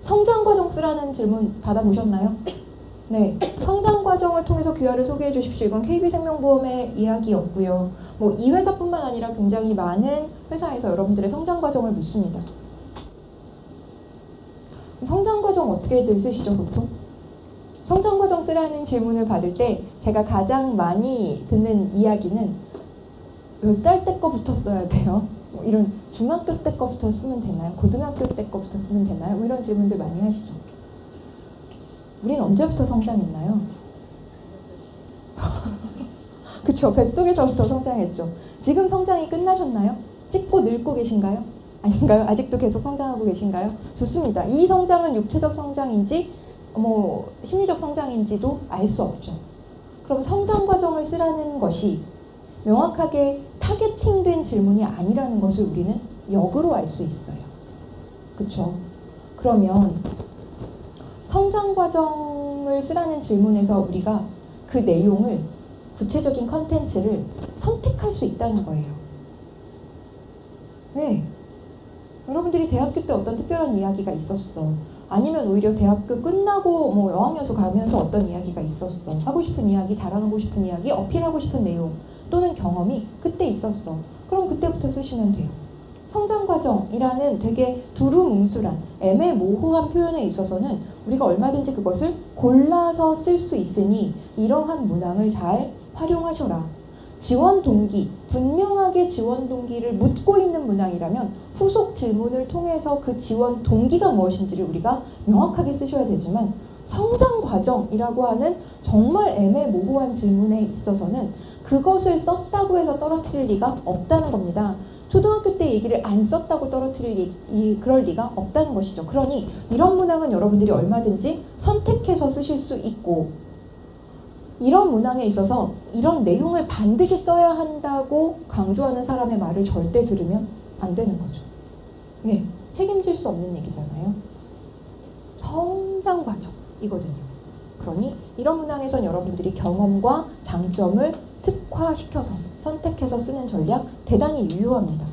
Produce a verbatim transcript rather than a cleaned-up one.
성장과 정스라는 질문 받아보셨나요? 네, 성장과정을 통해서 귀화를 소개해 주십시오. 이건 케이비생명보험의 이야기였고요. 뭐 이 회사뿐만 아니라 굉장히 많은 회사에서 여러분들의 성장과정을 묻습니다. 성장과정 어떻게들 쓰시죠, 보통? 성장과정 쓰라는 질문을 받을 때 제가 가장 많이 듣는 이야기는 몇 살 때 거부터 써야 돼요? 뭐 이런 중학교 때 거부터 쓰면 되나요? 고등학교 때 거부터 쓰면 되나요? 뭐 이런 질문들 많이 하시죠. 우린 언제부터 성장했나요? 그쵸, 뱃속에서부터 성장했죠. 지금 성장이 끝나셨나요? 찍고 늙고 계신가요? 아닌가요? 아직도 계속 성장하고 계신가요? 좋습니다. 이 성장은 육체적 성장인지 뭐 심리적 성장인지도 알 수 없죠. 그럼 성장 과정을 쓰라는 것이 명확하게 타겟팅된 질문이 아니라는 것을 우리는 역으로 알 수 있어요. 그쵸? 그러면 성장 과정을 쓰라는 질문에서 우리가 그 내용을, 구체적인 컨텐츠를 선택할 수 있다는 거예요. 네. 여러분들이 대학교 때 어떤 특별한 이야기가 있었어. 아니면 오히려 대학교 끝나고 뭐 어학연수 가면서 어떤 이야기가 있었어. 하고 싶은 이야기, 자랑하고 싶은 이야기, 어필하고 싶은 내용 또는 경험이 그때 있었어. 그럼 그때부터 쓰시면 돼요. 성장과정이라는 되게 두루뭉술한, 애매모호한 표현에 있어서는 우리가 얼마든지 그것을 골라서 쓸 수 있으니 이러한 문항을 잘 활용하셔라. 지원 동기, 분명하게 지원 동기를 묻고 있는 문항이라면 후속 질문을 통해서 그 지원 동기가 무엇인지를 우리가 명확하게 쓰셔야 되지만, 성장과정이라고 하는 정말 애매모호한 질문에 있어서는 그것을 썼다고 해서 떨어뜨릴 리가 없다는 겁니다. 초등학교 때 얘기를 안 썼다고 떨어뜨릴 리, 이, 그럴 리가 없다는 것이죠. 그러니 이런 문항은 여러분들이 얼마든지 선택해서 쓰실 수 있고, 이런 문항에 있어서 이런 내용을 반드시 써야 한다고 강조하는 사람의 말을 절대 들으면 안 되는 거죠. 예, 책임질 수 없는 얘기잖아요. 성장 과정이거든요. 그러니 이런 문항에선 여러분들이 경험과 장점을 특화시켜서 선택해서 쓰는 전략 대단히 유효합니다.